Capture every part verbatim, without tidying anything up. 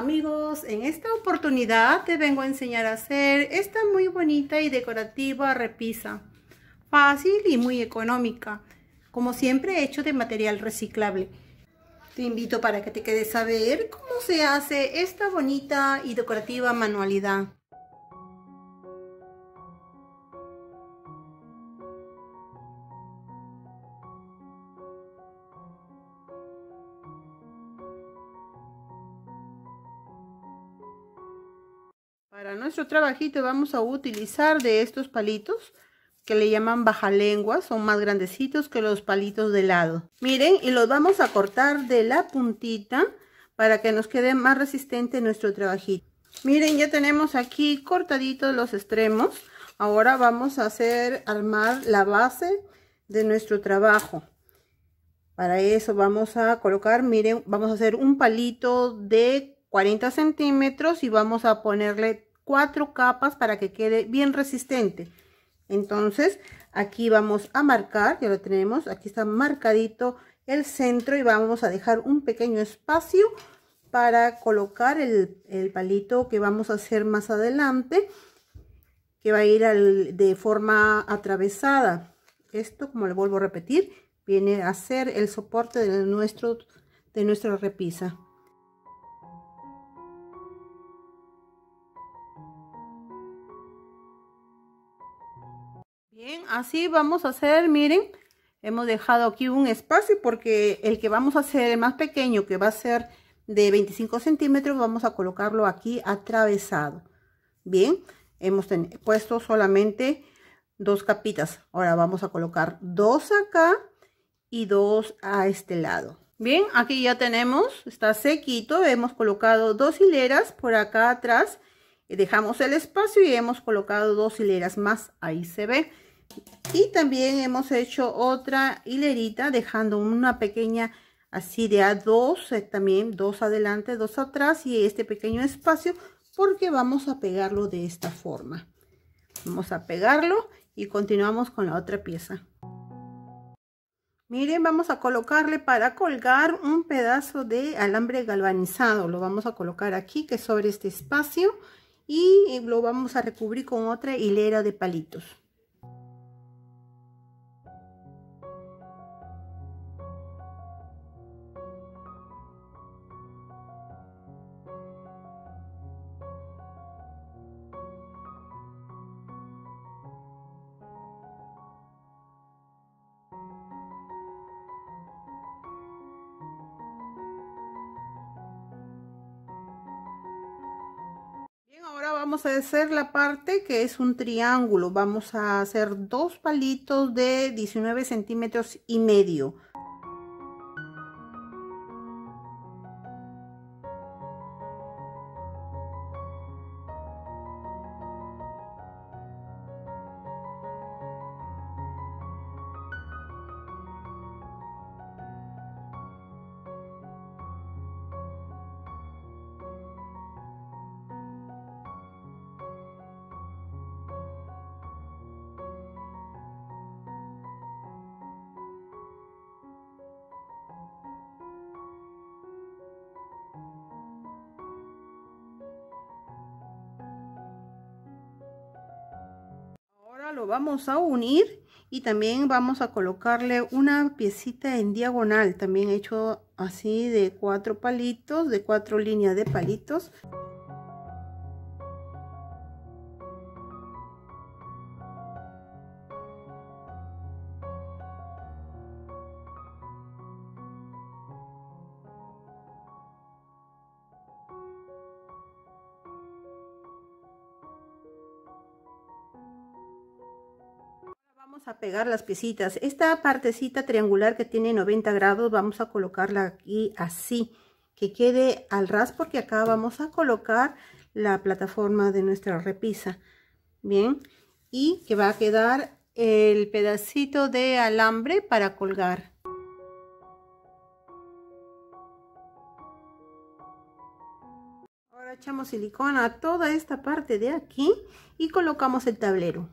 amigos, en esta oportunidad te vengo a enseñar a hacer esta muy bonita y decorativa repisa, fácil y muy económica, como siempre hecho de material reciclable. Te invito para que te quedes a ver cómo se hace esta bonita y decorativa manualidad. Para nuestro trabajito vamos a utilizar de estos palitos que le llaman bajalenguas, son más grandecitos que los palitos de helado. Miren, y los vamos a cortar de la puntita para que nos quede más resistente nuestro trabajito. Miren, ya tenemos aquí cortaditos los extremos. Ahora vamos a hacer armar la base de nuestro trabajo. Para eso vamos a colocar, miren, vamos a hacer un palito de cuarenta centímetros y vamos a ponerle cuatro capas para que quede bien resistente. Entonces aquí vamos a marcar, ya lo tenemos, aquí está marcadito el centro y vamos a dejar un pequeño espacio para colocar el, el palito que vamos a hacer más adelante, que va a ir al, de forma atravesada. Esto, como le vuelvo a repetir, viene a ser el soporte de, nuestro, de nuestra repisa. Bien, así vamos a hacer, miren, hemos dejado aquí un espacio porque el que vamos a hacer, el más pequeño, que va a ser de veinticinco centímetros, vamos a colocarlo aquí atravesado. Bien, hemos puesto solamente dos capitas. Ahora vamos a colocar dos acá y dos a este lado. Bien, aquí ya tenemos, está sequito, hemos colocado dos hileras por acá atrás. Dejamos el espacio y hemos colocado dos hileras más, ahí se ve. Y también hemos hecho otra hilerita dejando una pequeña así de a dos, también dos adelante, dos atrás y este pequeño espacio porque vamos a pegarlo de esta forma. Vamos a pegarlo y continuamos con la otra pieza. Miren, vamos a colocarle para colgar un pedazo de alambre galvanizado. Lo vamos a colocar aquí que sobre este espacio y lo vamos a recubrir con otra hilera de palitos. Vamos a hacer la parte que es un triángulo, vamos a hacer dos palitos de diecinueve centímetros y medio. Lo vamos a unir y también vamos a colocarle una piecita en diagonal, también hecho así de cuatro palitos, de cuatro líneas de palitos. A pegar las piecitas. Esta partecita triangular que tiene noventa grados vamos a colocarla aquí así que quede al ras porque acá vamos a colocar la plataforma de nuestra repisa. Bien, y que va a quedar el pedacito de alambre para colgar. Ahora echamos silicona a toda esta parte de aquí y colocamos el tablero.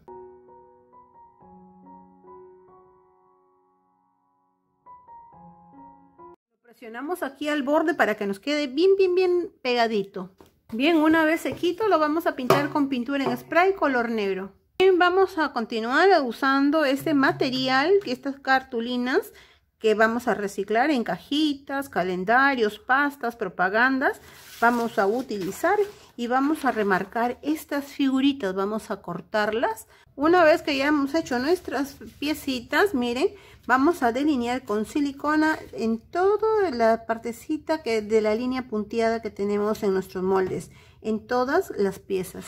Presionamos aquí al borde para que nos quede bien, bien, bien pegadito. Bien, una vez sequito lo vamos a pintar con pintura en spray color negro. Bien, vamos a continuar usando este material, estas cartulinas que vamos a reciclar en cajitas, calendarios, pastas, propagandas. Vamos a utilizar y vamos a remarcar estas figuritas, vamos a cortarlas. Una vez que ya hemos hecho nuestras piecitas, miren, vamos a delinear con silicona en toda la partecita que, de la línea punteada que tenemos en nuestros moldes, en todas las piezas.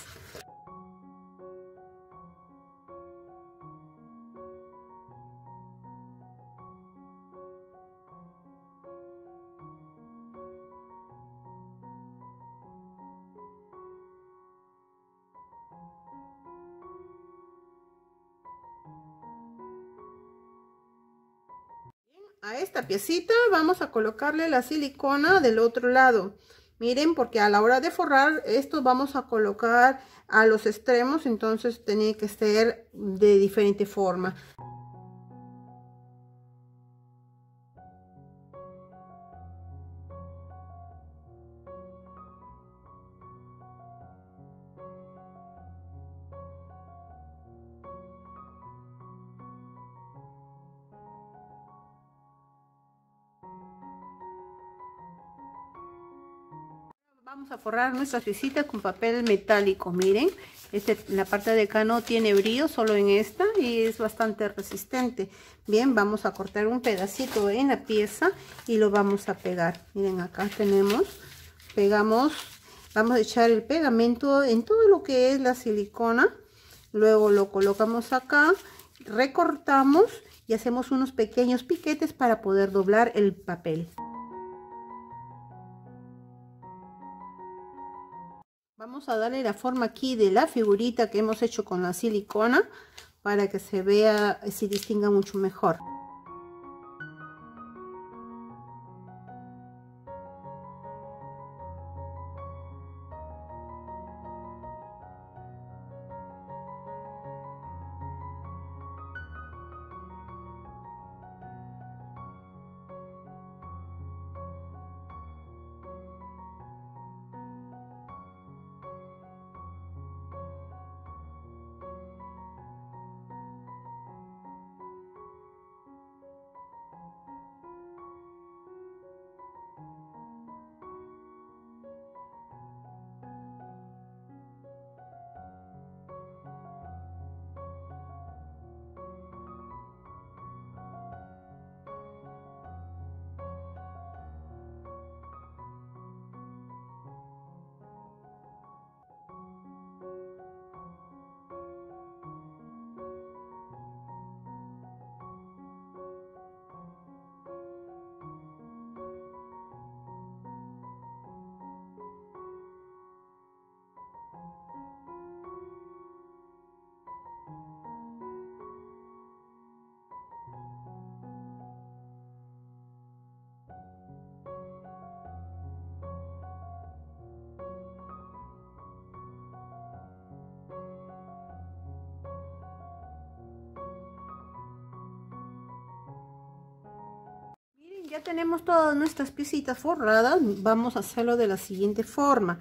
A esta piecita vamos a colocarle la silicona del otro lado. Miren, porque a la hora de forrar esto vamos a colocar a los extremos, entonces tiene que ser de diferente forma. Vamos a forrar nuestras piecitas con papel metálico. Miren, este, la parte de acá no tiene brillo, solo en esta, y es bastante resistente. Bien, vamos a cortar un pedacito en la pieza y lo vamos a pegar. Miren, acá tenemos, pegamos, vamos a echar el pegamento en todo lo que es la silicona, luego lo colocamos acá, recortamos y hacemos unos pequeños piquetes para poder doblar el papel. Vamos a darle la forma aquí de la figurita que hemos hecho con la silicona para que se vea, se distinga mucho mejor. Ya tenemos todas nuestras piecitas forradas. Vamos a hacerlo de la siguiente forma.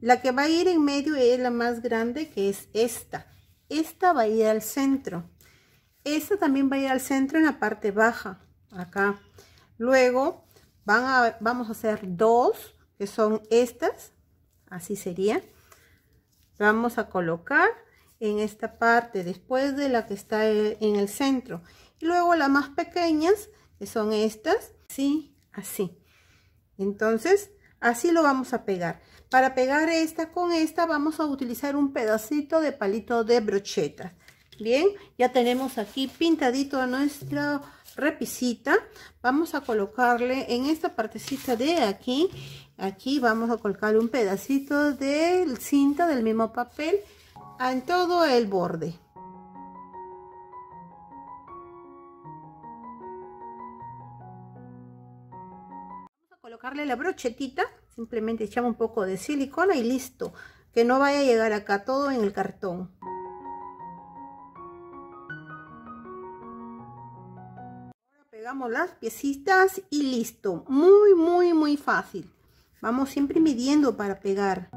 La que va a ir en medio es la más grande, que es esta. Esta va a ir al centro. Esta también va a ir al centro en la parte baja, acá. Luego van a, vamos a hacer dos, que son estas. Así sería. Vamos a colocar en esta parte, después de la que está en el centro. Y luego las más pequeñas, que son estas. Así, así. Entonces, así lo vamos a pegar. Para pegar esta con esta, vamos a utilizar un pedacito de palito de brocheta. Bien, ya tenemos aquí pintadito nuestra repisita. Vamos a colocarle en esta partecita de aquí, aquí vamos a colocarle un pedacito de cinta del mismo papel en todo el borde. Colocarle la brochetita, simplemente echamos un poco de silicona y listo, que no vaya a llegar acá todo en el cartón. Ahora colocamos las piecitas y listo. Muy, muy, muy fácil. Vamos siempre midiendo para pegar.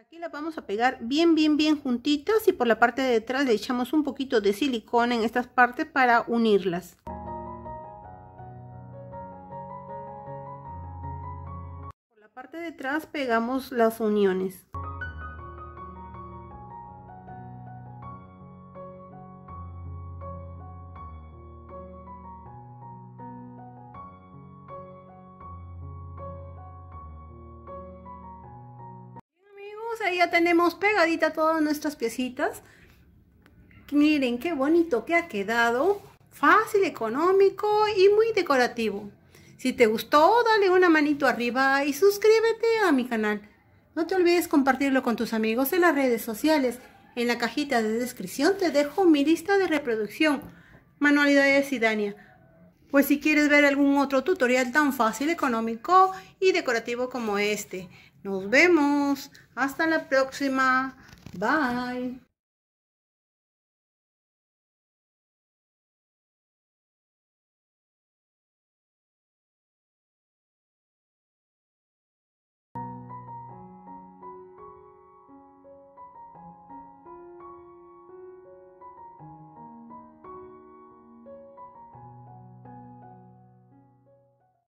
Aquí las vamos a pegar bien, bien, bien juntitas y por la parte de atrás le echamos un poquito de silicona en estas partes para unirlas. Por la parte de atrás pegamos las uniones. Ahí ya tenemos pegadita todas nuestras piecitas. Miren qué bonito que ha quedado, fácil, económico y muy decorativo. Si te gustó, dale una manito arriba y suscríbete a mi canal. No te olvides compartirlo con tus amigos en las redes sociales. En la cajita de descripción te dejo mi lista de reproducción, Manualidades Idania. Pues si quieres ver algún otro tutorial tan fácil, económico y decorativo como este. Nos vemos. Hasta la próxima. Bye.